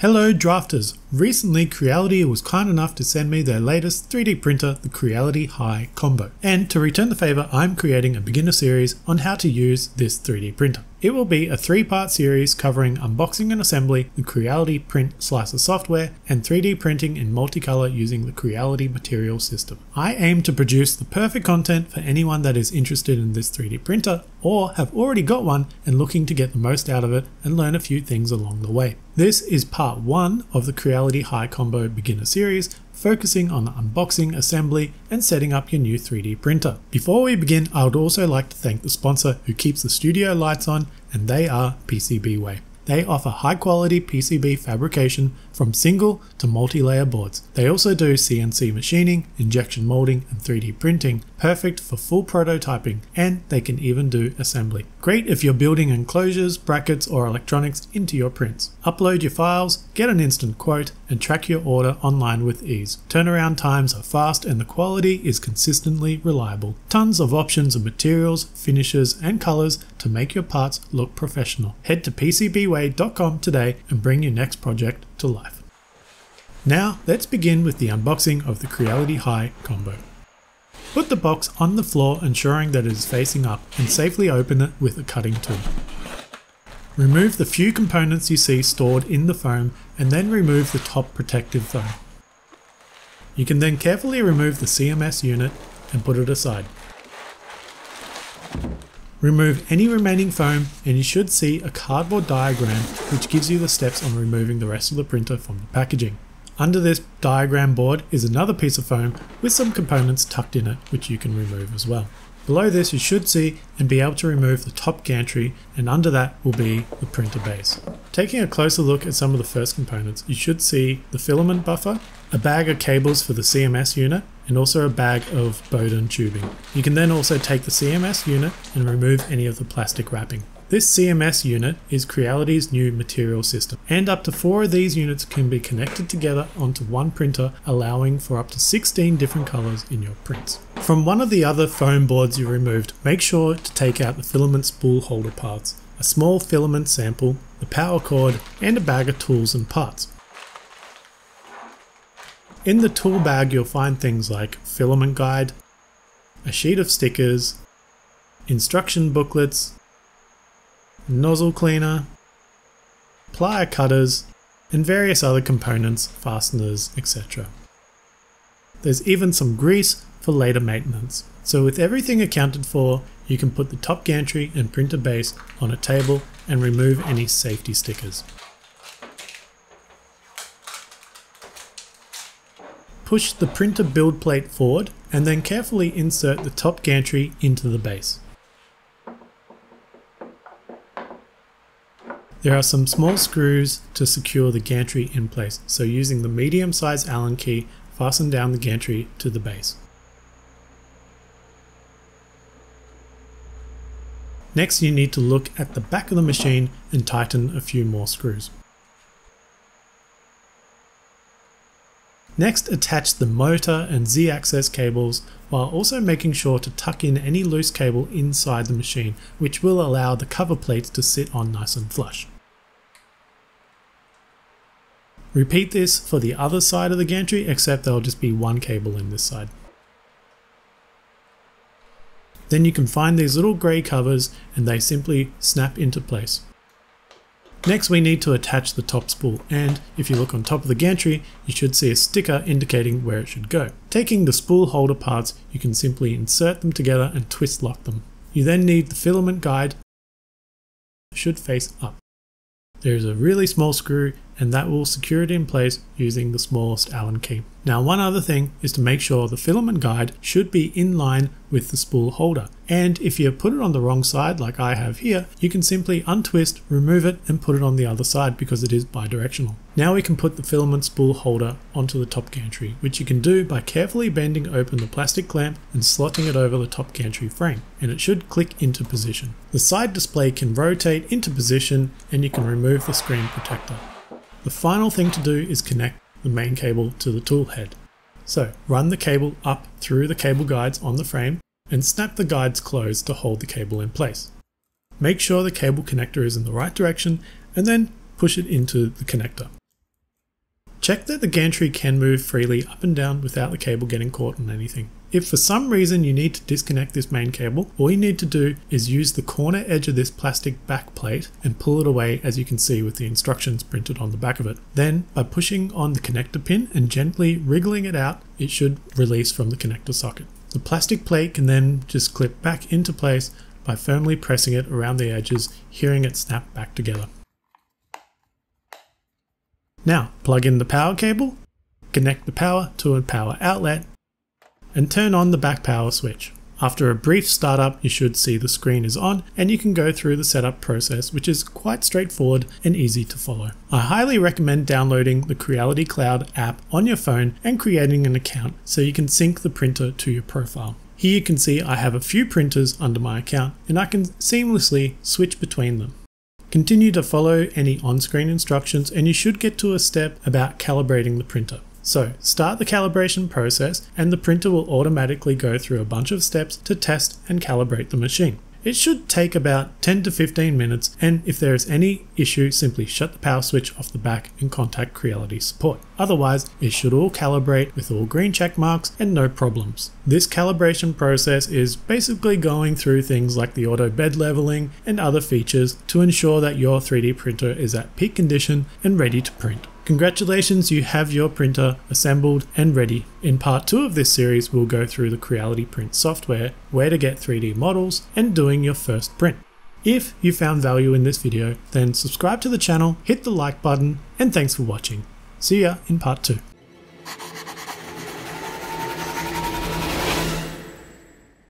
Hello drafters! Recently Creality was kind enough to send me their latest 3D printer, the Creality Hi Combo. And to return the favour, I'm creating a beginner series on how to use this 3D printer. It will be a 3-part series covering unboxing and assembly, the Creality Print Slicer software, and 3D printing in multicolor using the Creality material system. I aim to produce the perfect content for anyone that is interested in this 3D printer, or have already got one and looking to get the most out of it and learn a few things along the way. This is part 1 of the Creality Hi Combo beginner series, focusing on the unboxing, assembly, and setting up your new 3D printer. Before we begin, I would also like to thank the sponsor who keeps the studio lights on, and they are PCBWay. They offer high quality PCB fabrication from single to multi-layer boards. They also do CNC machining, injection molding, and 3D printing, perfect for full prototyping, and they can even do assembly. Great if you're building enclosures, brackets, or electronics into your prints. Upload your files, get an instant quote, and track your order online with ease. Turnaround times are fast and the quality is consistently reliable. Tons of options of materials, finishes, and colors to make your parts look professional. Head to PCBWay.com today and bring your next project to life. Now let's begin with the unboxing of the Creality Hi Combo. Put the box on the floor, ensuring that it is facing up, and safely open it with a cutting tool. Remove the few components you see stored in the foam and then remove the top protective foam. You can then carefully remove the CMS unit and put it aside. Remove any remaining foam and you should see a cardboard diagram which gives you the steps on removing the rest of the printer from the packaging. Under this diagram board is another piece of foam with some components tucked in it which you can remove as well. Below this you should see and be able to remove the top gantry, and under that will be the printer base. Taking a closer look at some of the first components, you should see the filament buffer, a bag of cables for the CMS unit, and also a bag of Bowden tubing. You can then also take the CMS unit and remove any of the plastic wrapping. This CMS unit is Creality's new material system, and up to 4 of these units can be connected together onto one printer, allowing for up to 16 different colors in your prints. From one of the other foam boards you removed, make sure to take out the filament spool holder parts, a small filament sample, the power cord, and a bag of tools and parts. In the tool bag you'll find things like filament guide, a sheet of stickers, instruction booklets, nozzle cleaner, plier cutters, and various other components, fasteners, etc. There's even some grease for later maintenance. So with everything accounted for, you can put the top gantry and printer base on a table and remove any safety stickers. Push the printer build plate forward and then carefully insert the top gantry into the base. There are some small screws to secure the gantry in place, so using the medium-sized Allen key, fasten down the gantry to the base. Next, you need to look at the back of the machine and tighten a few more screws. Next, attach the motor and Z-axis cables, while also making sure to tuck in any loose cable inside the machine, which will allow the cover plates to sit on nice and flush. Repeat this for the other side of the gantry, except there will just be one cable in this side. Then you can find these little grey covers and they simply snap into place. Next we need to attach the top spool, and if you look on top of the gantry you should see a sticker indicating where it should go. Taking the spool holder parts, you can simply insert them together and twist lock them. You then need the filament guide, it should face up. There is a really small screw and that will secure it in place using the smallest Allen key. Now one other thing is to make sure the filament guide should be in line with the spool holder, and if you put it on the wrong side like I have here, you can simply untwist, remove it and put it on the other side because it is bidirectional. Now we can put the filament spool holder onto the top gantry, which you can do by carefully bending open the plastic clamp and slotting it over the top gantry frame, and it should click into position. The side display can rotate into position and you can remove the screen protector. The final thing to do is connect the main cable to the tool head. So run the cable up through the cable guides on the frame and snap the guides closed to hold the cable in place. Make sure the cable connector is in the right direction and then push it into the connector. Check that the gantry can move freely up and down without the cable getting caught on anything. If for some reason you need to disconnect this main cable, all you need to do is use the corner edge of this plastic back plate and pull it away, as you can see with the instructions printed on the back of it. Then by pushing on the connector pin and gently wriggling it out, it should release from the connector socket. The plastic plate can then just clip back into place by firmly pressing it around the edges, hearing it snap back together. Now plug in the power cable, connect the power to a power outlet, and turn on the back power switch. After a brief startup, you should see the screen is on and you can go through the setup process, which is quite straightforward and easy to follow. I highly recommend downloading the Creality Cloud app on your phone and creating an account so you can sync the printer to your profile. Here you can see I have a few printers under my account and I can seamlessly switch between them. Continue to follow any on-screen instructions and you should get to a step about calibrating the printer. So start the calibration process and the printer will automatically go through a bunch of steps to test and calibrate the machine. It should take about 10 to 15 minutes, and if there is any issue, simply shut the power switch off the back and contact Creality support. Otherwise, it should all calibrate with all green check marks and no problems. This calibration process is basically going through things like the auto bed leveling and other features to ensure that your 3D printer is at peak condition and ready to print. Congratulations, you have your printer assembled and ready. In part 2 of this series, we'll go through the Creality Print software, where to get 3D models, and doing your first print. If you found value in this video, then subscribe to the channel, hit the like button, and thanks for watching. See ya in part 2.